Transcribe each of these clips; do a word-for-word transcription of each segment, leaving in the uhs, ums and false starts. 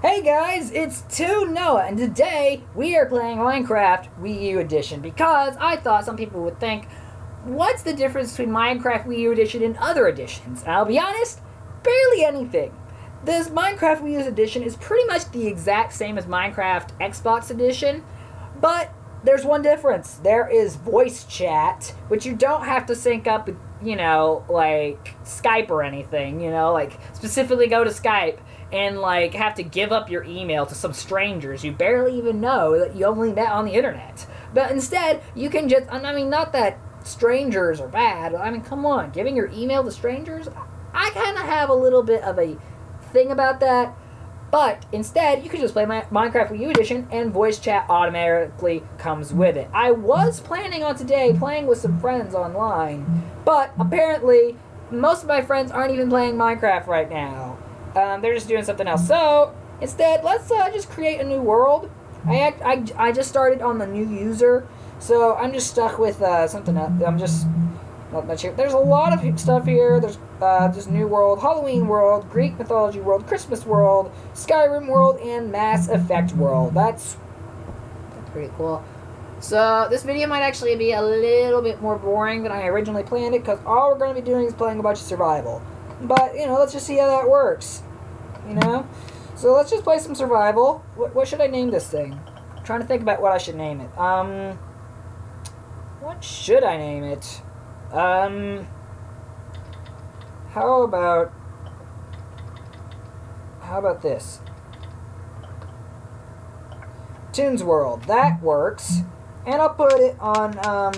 Hey guys, it's two Noah, and today we are playing Minecraft Wii U Edition because I thought some people would think, what's the difference between Minecraft Wii U Edition and other editions? And I'll be honest, barely anything. This Minecraft Wii U Edition is pretty much the exact same as Minecraft Xbox Edition, but there's one difference. There is voice chat, which you don't have to sync up with, you know, like Skype or anything, you know, like specifically go to Skype and like have to give up your email to some strangers you barely even know that you only met on the internet. But instead, you can just, I mean, not that strangers are bad, I mean, come on, giving your email to strangers? I kind of have a little bit of a thing about that. But instead, you can just play my Minecraft Wii U Edition, and voice chat automatically comes with it. I was planning on today playing with some friends online, but apparently most of my friends aren't even playing Minecraft right now. Um, they're just doing something else. So instead, let's uh, just create a new world. I, act, I I just started on the new user, so I'm just stuck with uh, something else. I'm just not much here. There's a lot of stuff here. There's uh, just New World, Halloween World, Greek Mythology World, Christmas World, Skyrim World, and Mass Effect World. That's, that's pretty cool. So this video might actually be a little bit more boring than I originally planned it, because all we're going to be doing is playing a bunch of survival. But, you know, let's just see how that works, you know? So let's just play some survival. What, what should I name this thing? I'm trying to think about what I should name it. Um, what should I name it? Um, how about, how about this? Toons World, that works. And I'll put it on, um,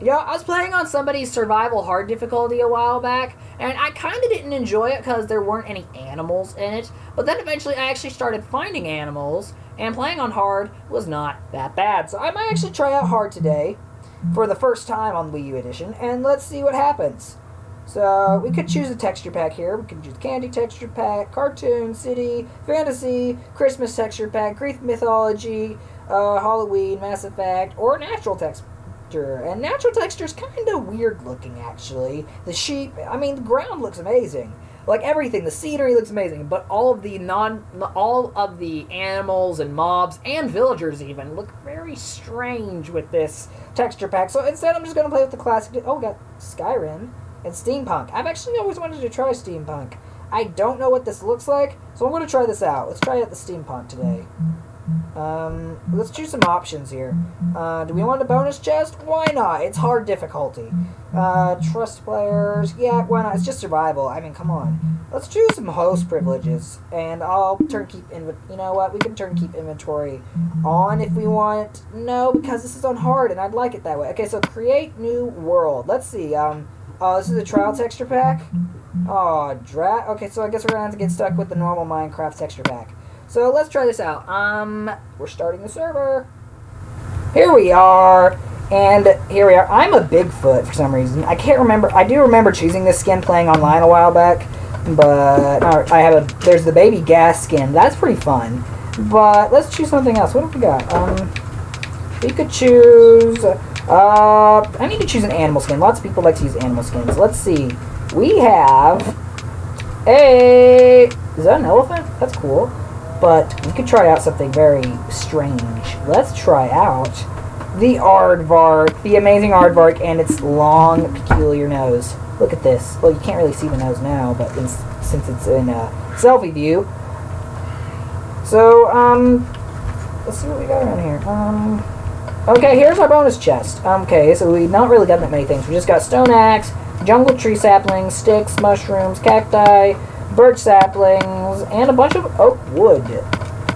you know, I was playing on somebody's survival hard difficulty a while back, and I kind of didn't enjoy it because there weren't any animals in it, but then eventually I actually started finding animals, and playing on hard was not that bad. So I might actually try out hard today, for the first time on Wii U Edition, and let's see what happens. So, we could choose a texture pack here. We could choose Candy Texture Pack, Cartoon, City, Fantasy, Christmas Texture Pack, Greek Mythology, uh, Halloween, Mass Effect, or Natural Texture. And Natural Texture is kind of weird looking, actually. The sheep, I mean, the ground looks amazing. Like, everything, the scenery looks amazing, but all of the non, all of the animals and mobs and villagers even look very strange with this texture pack. So instead, I'm just going to play with the classic. Oh, we got Skyrim and Steampunk. I've actually always wanted to try Steampunk. I don't know what this looks like, so I'm going to try this out. Let's try out the Steampunk today. Um, let's choose some options here. Uh, do we want a bonus chest? Why not? It's hard difficulty. Uh, trust players. Yeah, why not? It's just survival. I mean, come on. Let's choose some host privileges, and I'll turn keep inv- You know what? We can turn keep inventory on if we want. No, because this is on hard, and I'd like it that way. Okay, so create new world. Let's see. Um, oh, this is a trial texture pack. Oh, dra- Okay, so I guess we're gonna have to get stuck with the normal Minecraft texture pack. So let's try this out. Um, we're starting the server. Here we are, and here we are. I'm a Bigfoot for some reason. I can't remember. I do remember choosing this skin playing online a while back, but I have a. There's the baby gas skin. That's pretty fun. But let's choose something else. What have we got? Um, we could choose. Uh, I need to choose an animal skin. Lots of people like to use animal skins. Let's see. We have a. Is that an elephant? That's cool. But we could try out something very strange. Let's try out the Aardvark, the amazing Aardvark, and its long, peculiar nose. Look at this. Well, you can't really see the nose now, but in, since it's in uh, selfie view. So, um, let's see what we got around here. Um, okay, here's our bonus chest. Um, okay, so we've not really gotten that many things. We just got stone axe, jungle tree saplings, sticks, mushrooms, cacti, birch saplings, and a bunch of oak wood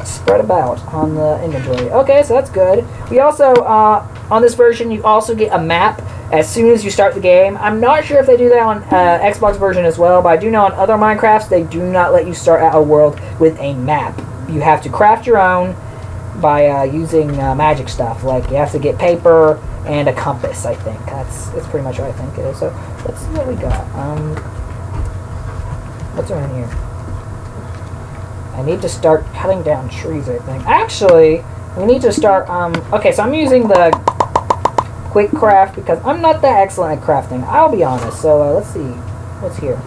spread about on the inventory. Okay, so that's good. We also, uh, on this version, you also get a map as soon as you start the game. I'm not sure if they do that on uh, Xbox version as well, but I do know on other Minecrafts, they do not let you start out a world with a map. You have to craft your own by uh, using uh, magic stuff. Like, you have to get paper and a compass, I think. That's, that's pretty much what I think it is. So, let's see what we got. Um... What's around here? I need to start cutting down trees, I think. Actually, we need to start, um... Okay, so I'm using the quick craft because I'm not that excellent at crafting. I'll be honest. So, uh, let's see. What's here?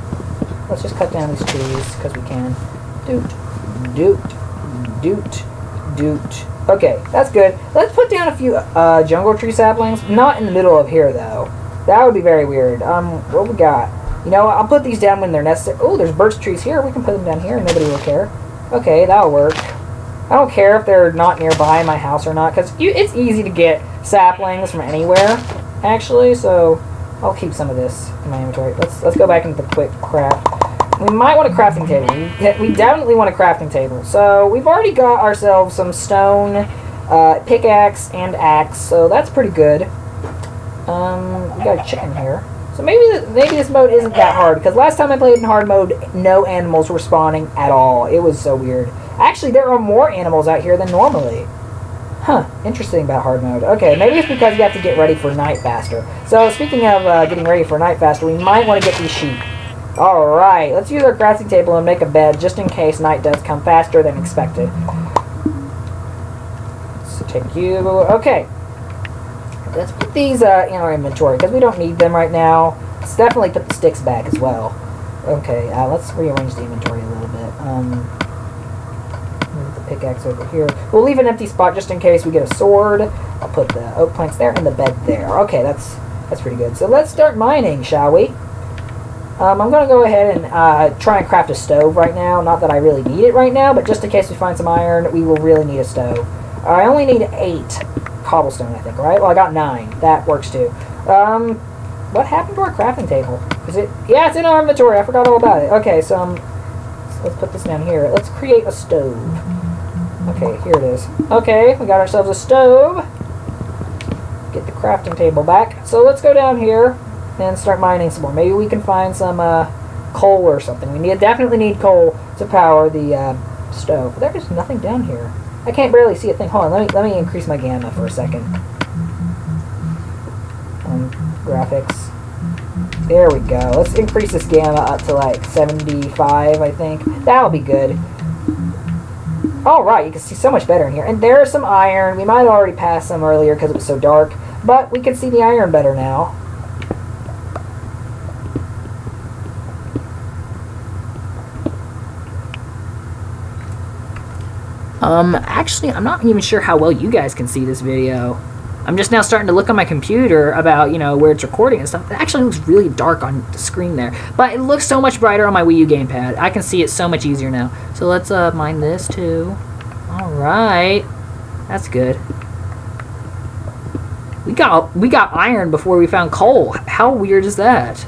Let's just cut down these trees because we can. Dude. doot, doot, doot. Okay, that's good. Let's put down a few uh, jungle tree saplings. Not in the middle of here, though. That would be very weird. Um, what we got? You know, I'll put these down when they're necessary. Oh, there's birch trees here. We can put them down here and nobody will care. Okay, that'll work. I don't care if they're not nearby my house or not, because it's easy to get saplings from anywhere, actually, so I'll keep some of this in my inventory. Let's let's go back into the quick craft. We might want a crafting table. We definitely want a crafting table. So we've already got ourselves some stone, uh, pickaxe, and axe, so that's pretty good. Um, we got a chicken here. So maybe, th maybe this mode isn't that hard, because last time I played in hard mode, no animals were spawning at all. It was so weird. Actually, there are more animals out here than normally. Huh, interesting about hard mode. Okay, maybe it's because you have to get ready for night faster. So, speaking of uh, getting ready for night faster, we might want to get these sheep. Alright, let's use our crafting table and make a bed, just in case night does come faster than expected. So take you... Okay. Let's put these uh, in our inventory, because we don't need them right now. Let's definitely put the sticks back as well. Okay, uh, let's rearrange the inventory a little bit. Um... Pickaxe over here. We'll leave an empty spot just in case we get a sword. I'll put the oak planks there and the bed there. Okay, that's that's pretty good. So let's start mining, shall we? Um, I'm going to go ahead and uh, try and craft a stove right now. Not that I really need it right now, but just in case we find some iron, we will really need a stove. I only need eight cobblestone, I think, right? Well, I got nine. That works too. Um, what happened to our crafting table? Is it? Yeah, it's in our inventory. I forgot all about it. Okay, so um, let's put this down here. Let's create a stove. Okay, here it is. Okay, we got ourselves a stove. Get the crafting table back. So let's go down here and start mining some more. Maybe we can find some uh, coal or something. We need, definitely need coal to power the uh, stove. There is nothing down here. I can't barely see a thing. Hold on, let me, let me increase my gamma for a second. Um, graphics. There we go. Let's increase this gamma up to like seventy-five, I think. That'll be good. Alright, you can see so much better in here. And there's some iron. We might have already passed some earlier because it was so dark. But we can see the iron better now. Um, actually, I'm not even sure how well you guys can see this video. I'm just now starting to look on my computer about, you know, where it's recording and stuff. It actually looks really dark on the screen there. But it looks so much brighter on my Wii U gamepad. I can see it so much easier now. So let's uh, mine this too. Alright. That's good. We got we got iron before we found coal. How weird is that?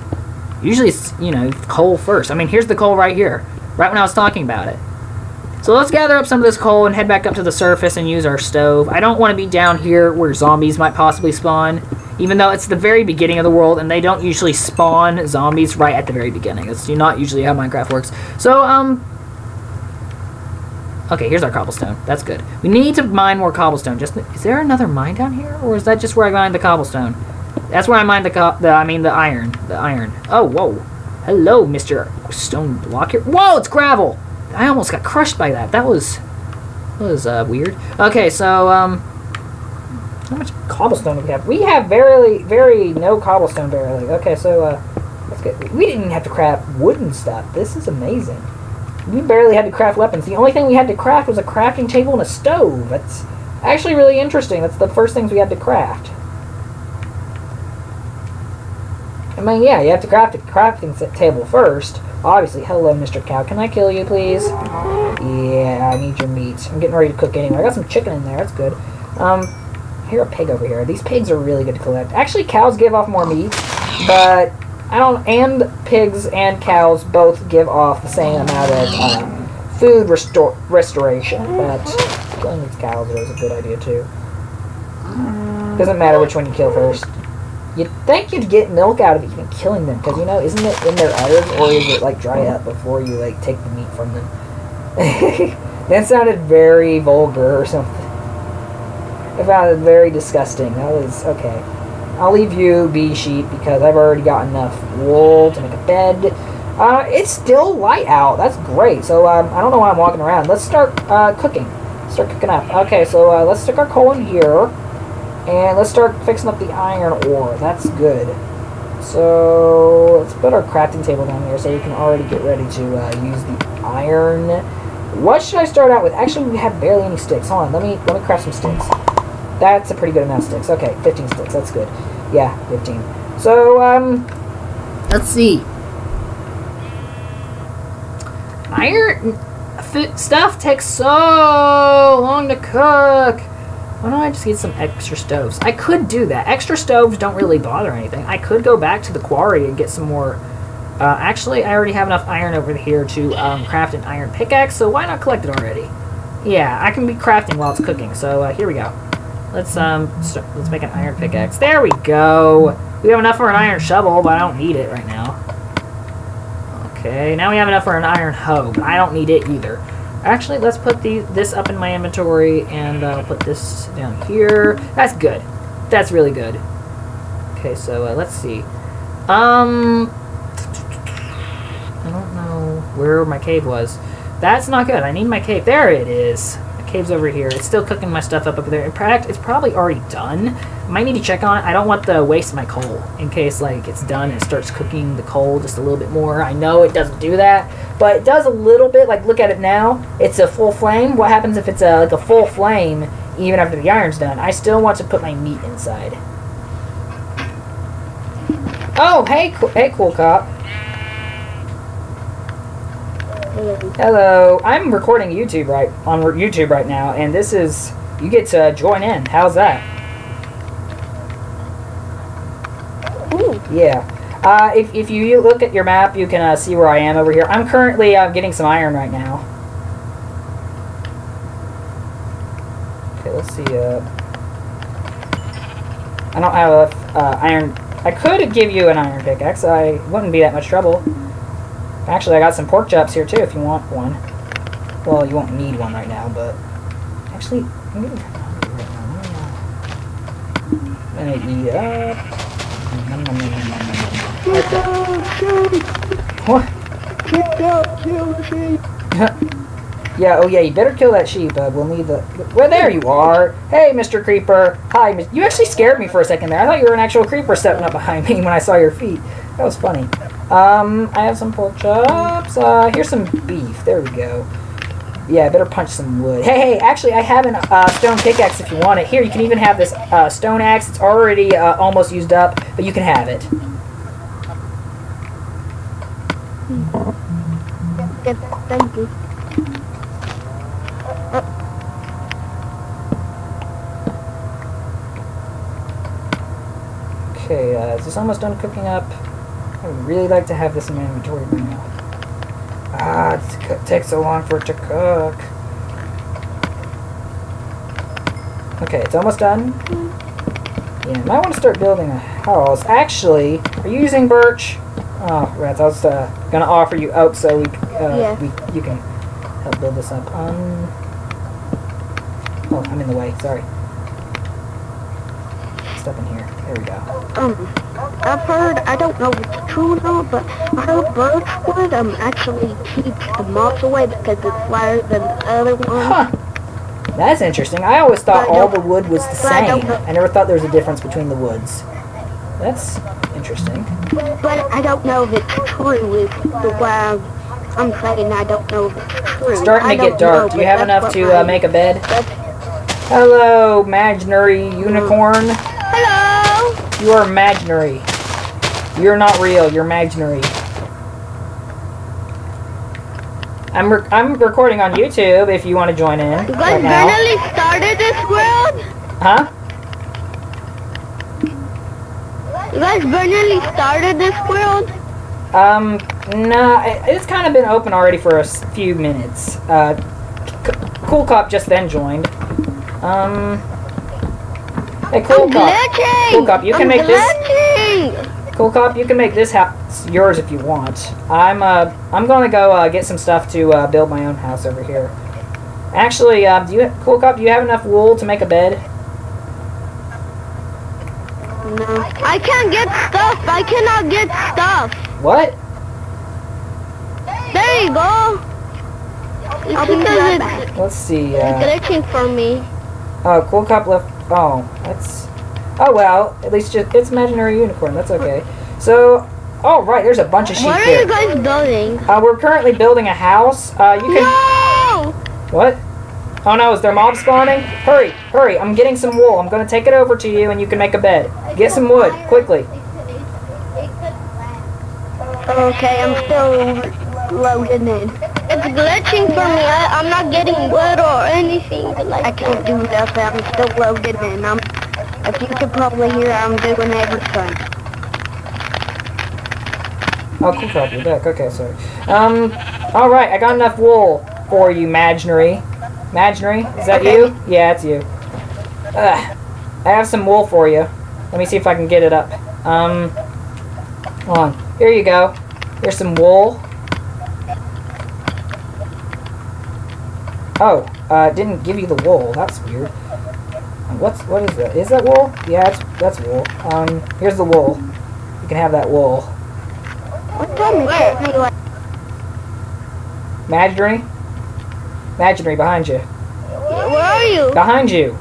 Usually it's, you know, coal first. I mean, here's the coal right here. Right when I was talking about it. So let's gather up some of this coal and head back up to the surface and use our stove. I don't want to be down here where zombies might possibly spawn, even though it's the very beginning of the world and they don't usually spawn zombies right at the very beginning. That's not usually how Minecraft works. So, um... okay, here's our cobblestone. That's good. We need to mine more cobblestone. Just, is there another mine down here? Or is that just where I mine the cobblestone? That's where I mine the, co the I mean, the iron. The iron. Oh, whoa. Hello, Mister Stone Block here. Whoa, it's gravel! I almost got crushed by that. That was... That was, uh, weird. Okay, so, um... how much cobblestone do we have? We have very, very... no cobblestone, barely. Okay, so, uh... let's get... We didn't even have to craft wooden stuff. This is amazing. We barely had to craft weapons. The only thing we had to craft was a crafting table and a stove. That's actually really interesting. That's the first things we had to craft. I mean, yeah, you have to craft a crafting table first. Obviously. Hello, Mister Cow. Can I kill you, please? Yeah, I need your meat. I'm getting ready to cook anyway. I got some chicken in there. That's good. Um, here, a pig over here. These pigs are really good to collect. Actually, cows give off more meat, but I don't... And pigs and cows both give off the same amount of um, food restor restoration, but killing these cows is a good idea, too. Doesn't matter which one you kill first. You'd think you'd get milk out of even killing them, because, you know, isn't it in their udders, or is it, like, dry up before you, like, take the meat from them? That sounded very vulgar or something. It sounded very disgusting. That was, okay. I'll leave you, bee sheep, because I've already got enough wool to make a bed. Uh, it's still light out. That's great. So, um, I don't know why I'm walking around. Let's start, uh, cooking. Start cooking up. Okay, so, uh, let's stick our coal in here. And let's start fixing up the iron ore. That's good. So, let's put our crafting table down here so we can already get ready to uh, use the iron. What should I start out with? Actually, we have barely any sticks. Hold on, let me let me craft some sticks. That's a pretty good amount of sticks. Okay, fifteen sticks. That's good. Yeah, fifteen. So, um, let's see. Iron stuff takes so long to cook. Why don't I just get some extra stoves? I could do that. Extra stoves don't really bother anything. I could go back to the quarry and get some more. Uh, actually, I already have enough iron over here to um, craft an iron pickaxe, so why not collect it already? Yeah, I can be crafting while it's cooking, so uh, here we go. Let's um, start, let's make an iron pickaxe. There we go. We have enough for an iron shovel, but I don't need it right now. Okay, now we have enough for an iron hoe, but I don't need it either. Actually, let's put the, this up in my inventory, and I'll uh, put this down here. That's good. That's really good. Okay, so uh, let's see. Um, I don't know where my cave was. That's not good. I need my cave. There it is. My cave's over here. It's still cooking my stuff up over there. In fact, it's probably already done. Might need to check on it. I don't want to waste my coal in case like it's done and it starts cooking the coal just a little bit more. I know it doesn't do that, but it does a little bit. Like, look at it now. It's a full flame. What happens if it's a, like a full flame even after the iron's done? I still want to put my meat inside. Oh, hey, hey, Cool Cop. Hello. Hello. I'm recording YouTube right on YouTube right now, and this is you get to join in. How's that? Yeah. Uh, if, if you look at your map, you can uh, see where I am over here. I'm currently uh, getting some iron right now. Okay, let's see. Uh, I don't have enough uh, iron. I could give you an iron pickaxe. I wouldn't be that much trouble. Actually, I got some pork chops here, too, if you want one. Well, you won't need one right now, but... Actually, I'm getting hungry right now. I'm gonna eat up. Get down, kill me. What? Get down, kill the sheep. Yeah, oh yeah, you better kill that sheep. Uh, we'll need the... Well, there you are. Hey, Mister Creeper. Hi, Mister You actually scared me for a second there. I thought you were an actual creeper stepping up behind me when I saw your feet. That was funny. Um, I have some pork chops. Uh, here's some beef. There we go. Yeah, I better punch some wood. Hey, hey, actually, I have an uh, stone pickaxe if you want it. Here, you can even have this uh, stone axe. It's already uh, almost used up, but you can have it. Thank you. Okay, uh, it's almost done cooking up. I would really like to have this in my inventory right now. Ah, it takes so long for it to cook. Okay, it's almost done. Yeah, might want to start building a house. Actually, are you using birch? Oh, rats, I was uh, going to offer you out so we, uh, yeah. we, you can help build this up. Um, oh, I'm in the way. Sorry. Step in here. There we go. Um, I've heard, I don't know if it's true or not, but I heard birchwood um, actually keeps the moths away because it's lighter than the other one. Huh. That's interesting. I always thought but all the wood was the same. I, I never thought there was a difference between the woods. That's... interesting. But I don't know if it's true is the wild. I'm saying I don't know if it's true. It's starting to get dark. Know, do you have enough to uh, make a bed? Hello, imaginary unicorn. Hello! You are imaginary. You're not real. You're imaginary. I'm, re I'm recording on YouTube if you want to join in. You guys finally started this world? Huh? You guys really started this world? Um, nah, it's kind of been open already for a few minutes. Uh, Cool Cop just then joined. Um, hey, Cool Cop. Cool Cop, you can make this. Cool Cop, you can make this house yours if you want. I'm uh, I'm gonna go uh, get some stuff to uh, build my own house over here. Actually, uh, do you, Cool Cop, do you have enough wool to make a bed? No. I can't get stuff. I cannot get stuff. What? There you go. I'll be right back. Let's see. Uh, it's glitching for me. Oh, Cool Cop left. Oh, that's. Oh well. At least just it's imaginary unicorn. That's okay. So, oh right, there's a bunch of sheep. What are you guys building? Uh, we're currently building a house. Uh, you can. No! What? Oh no, is there mob spawning? Hurry, hurry, I'm getting some wool. I'm going to take it over to you and you can make a bed. Get some wood, quickly. Okay, I'm still loading in. It's glitching for me. I, I'm not getting wood or anything like I can't do nothing. I'm still loading in. I'm, if you could probably hear, I'm doing everything. Oh, cool cop, you're back. Okay, sorry. Um, alright, I got enough wool for you, Maginary. Maginary, is that okay. You? Yeah, it's you. Ugh. I have some wool for you. Let me see if I can get it up. Um, hold on. Here you go. Here's some wool. Oh, uh, didn't give you the wool. That's weird. What's, what is that? Is that wool? Yeah, it's, that's wool. Um, here's the wool. You can have that wool. What time is it? Maginary? Maginary, behind you. Where are you? Behind you.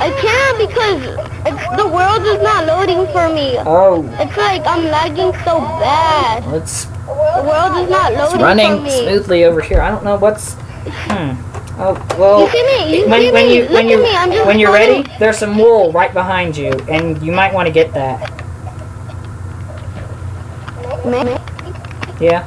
I can't because it's, the world is not loading for me. Oh. It's like I'm lagging so bad. Let's... The world is not loading. It's running for me. Smoothly over here. I don't know what's. Hmm. Oh well. You see me? You when, see when me? You, when you, me. I'm just when you're ready, there's some wool right behind you, and you might want to get that. Maybe. Yeah.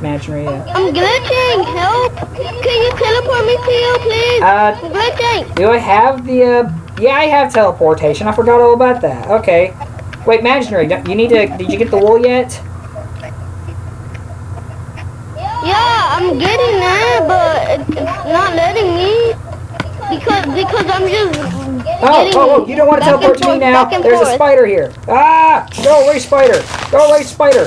Imaginary. Yeah. I'm glitching. Help! Can you teleport me to you, please? Uh. I'm glitching. Do I have the? Uh, yeah, I have teleportation. I forgot all about that. Okay. Wait, Imaginary. You need to. Did you get the wool yet? Yeah, I'm getting there, but it's not letting me because because I'm just oh oh oh! You don't want to teleport to me now. There's a spider here. Ah! Go away, spider! Go away, spider!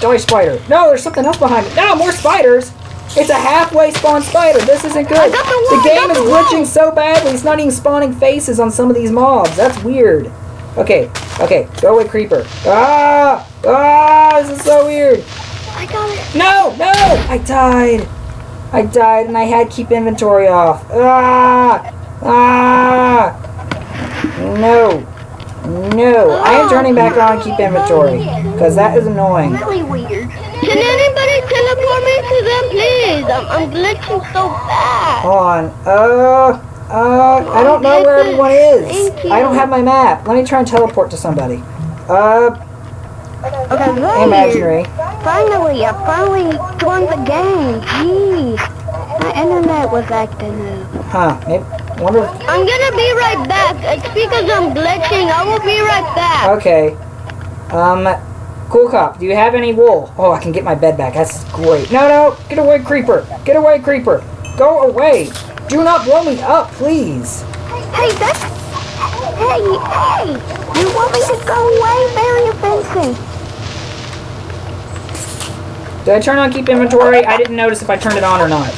Go away, spider! No, there's something else behind me. No, more spiders! It's a halfway spawn spider. This isn't good. The game is glitching so badly. It's not even spawning faces on some of these mobs. That's weird. Okay, okay, go away, creeper! Ah! Ah! This is so weird. I got it. No! No! I died! I died and I had to keep inventory off. Ah! Ah! No. No. Oh, I am turning back on and keep inventory. Because that is annoying. Really weird. Can anybody teleport me to them, please? I'm, I'm glitching so bad. Hold on. Uh, uh, I don't know where everyone is. I don't have my map. Let me try and teleport to somebody. Uh... Okay, Imaginary. Finally, I finally won the game. Jeez, my internet was acting up. Huh? Maybe, wonder. I'm gonna be right back. It's because I'm glitching. I will be right back. Okay. Um, Cool Cop, do you have any wool? Oh, I can get my bed back. That's great. No, no, get away, creeper! Get away, creeper! Go away! Do not blow me up, please. Hey, that's. Hey, hey! You want me to go away? Very offensive. Did I turn on keep inventory? I didn't notice if I turned it on or not.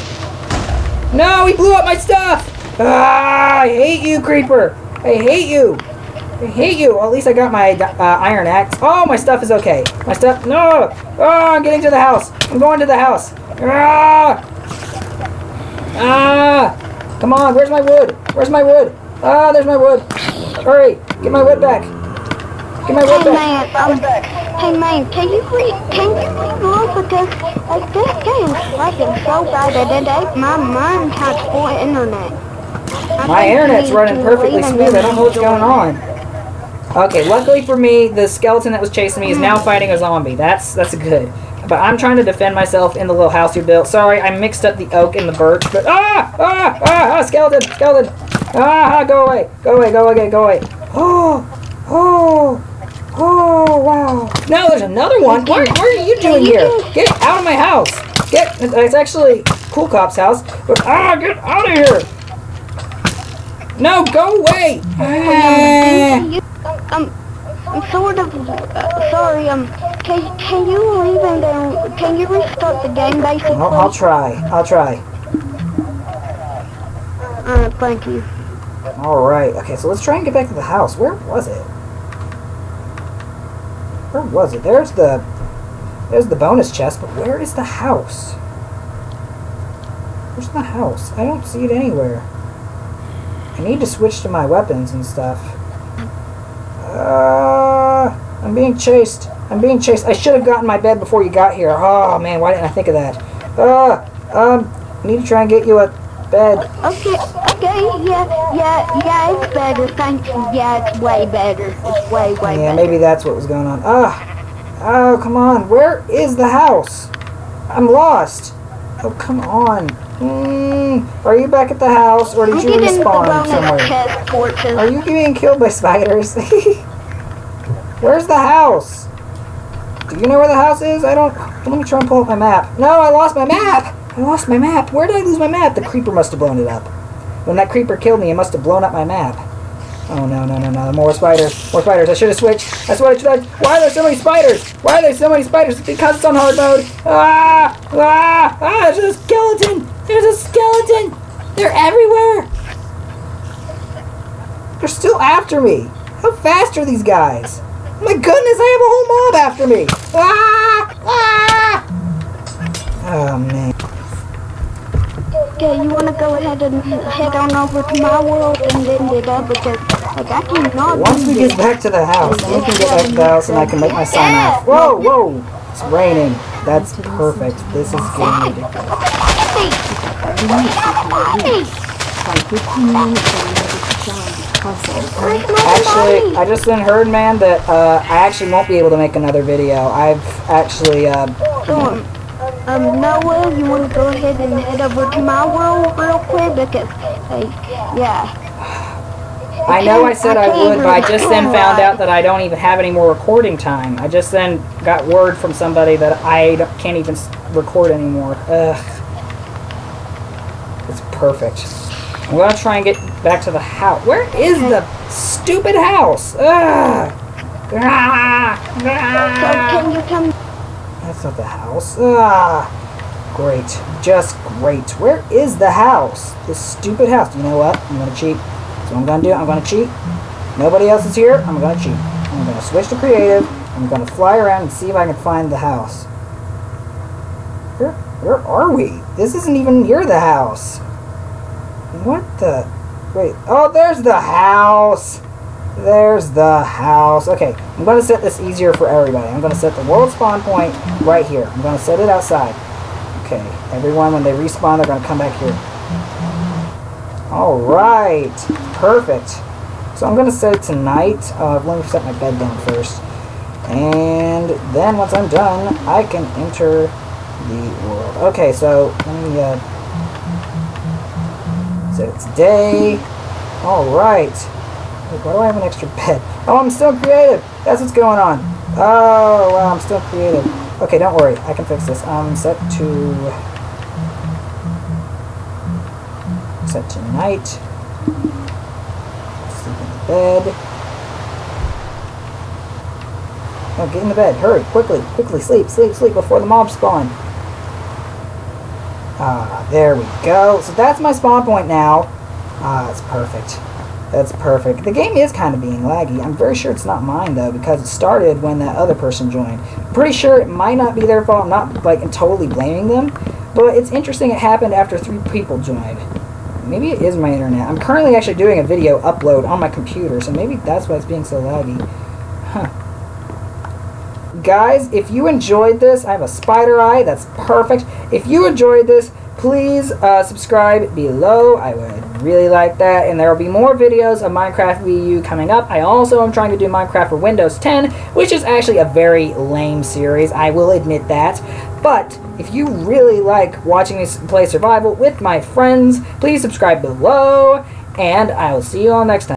No, he blew up my stuff! Ah, I hate you, creeper. I hate you. I hate you. Well, at least I got my uh, iron axe. Oh, my stuff is okay. My stuff... No! Oh, I'm getting to the house. I'm going to the house. Ah! Ah! Come on, where's my wood? Where's my wood? Ah, there's my wood. Hurry, get my wood back. Get my wood hey back. Man, um, back. Hey man, can you please, can you please look because like, this game is lagging so bad that it ain't my mind has poor internet. I my internet's running perfectly smooth. I don't know what's going on. Okay, luckily for me, the skeleton that was chasing me is now fighting a zombie. That's that's good. But I'm trying to defend myself in the little house you built. Sorry, I mixed up the oak and the birch. But ah, ah, ah, ah, skeleton, skeleton. Ah, go away, go away, go away, go away. Oh, oh, oh, wow. Now there's another one. What, what are you doing here? Get out of my house. Get, it's actually Cool Cop's house. But, ah, get out of here. No, go away. Ah. Um, I'm sort of, uh, sorry, um, can, can you leave and um, can you restart the game basically? I'll, I'll try, I'll try. Uh, thank you. Alright, okay, so let's try and get back to the house. Where was it? Where was it? There's the, there's the bonus chest, but where is the house? Where's the house? I don't see it anywhere. I need to switch to my weapons and stuff. Uh, I'm being chased. I'm being chased. I should have gotten my bed before you got here. Oh, man, why didn't I think of that? Uh, Um, need to try and get you a bed. Okay, okay, yeah, yeah, yeah, it's better, thank you, yeah, it's way better, it's way, way yeah, better. Yeah, maybe that's what was going on. Ah, oh, come on, where is the house? I'm lost. Oh, come on. Mm, are you back at the house, or did I'm you respawn somewhere? Are you being killed by spiders? Where's the house? Do you know where the house is? I don't... Let me try and pull up my map. No, I lost my map! I lost my map. Where did I lose my map? The creeper must have blown it up. When that creeper killed me, it must have blown up my map. Oh, no, no, no, no. More spiders. More spiders. I should have switched. I should have switched. Why are there so many spiders? Why are there so many spiders? Because it's on hard mode. Ah! Ah! Ah! There's a skeleton! There's a skeleton! They're everywhere! They're still after me. How fast are these guys? My goodness, I have a whole mob after me! Ah! Ah! Oh, man. Okay, you want to go ahead and head on over to my world and end it up because like, I cannot. Once we get back to the house, we can get back to the house and I can make my sign off. Whoa, whoa! It's raining. That's perfect. This is good. Actually, I just then heard, man, that uh, I actually won't be able to make another video. I've actually... Uh, Um, Noah, you want to go ahead and head over to my world real quick? Because, like, yeah. I know I said I would, but I just then found out that I don't even have any more recording time. I just then got word from somebody that I can't even record anymore. Ugh. It's perfect. I'm going to try and get back to the house. Where is the stupid house? Ugh. Can you come... That's not the house. Ah, great. Just great. Where is the house? This stupid house. You know what? I'm going to cheat. That's what I'm going to do. I'm going to cheat. Nobody else is here. I'm going to cheat. I'm going to switch to creative. I'm going to fly around and see if I can find the house. Where, where are we? This isn't even near the house. What the? Wait. Oh, there's the house. There's the house. Okay, I'm going to set this easier for everybody. I'm going to set the world spawn point right here. I'm going to set it outside. Okay, everyone, when they respawn, they're going to come back here. All right, perfect. So I'm going to set it to night. Uh, let me set my bed down first. And then once I'm done, I can enter the world. Okay, so let me uh, set it to day. All right. Why do I have an extra bed? Oh, I'm still creative! That's what's going on. Oh, wow, I'm still creative. Okay, don't worry. I can fix this. I'm set to... Set to night. Sleep in the bed. Oh, get in the bed. Hurry, quickly, quickly. Sleep, sleep, sleep before the mob spawn. Ah, there we go. So that's my spawn point now. Ah, that's perfect. That's perfect. The game is kind of being laggy. I'm very sure it's not mine, though, because it started when that other person joined. I'm pretty sure it might not be their fault. I'm not, like, totally blaming them. But it's interesting it happened after three people joined. Maybe it is my internet. I'm currently actually doing a video upload on my computer, so maybe that's why it's being so laggy. Huh. Guys, if you enjoyed this, I have a spider eye. That's perfect. If you enjoyed this, please uh, subscribe below. I would really like that, and there will be more videos of Minecraft Wii U coming up. I also am trying to do Minecraft for Windows ten, which is actually a very lame series, I will admit that, but if you really like watching me play survival with my friends, please subscribe below, and I will see you all next time.